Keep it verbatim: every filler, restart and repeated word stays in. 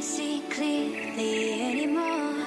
see clearly anymore.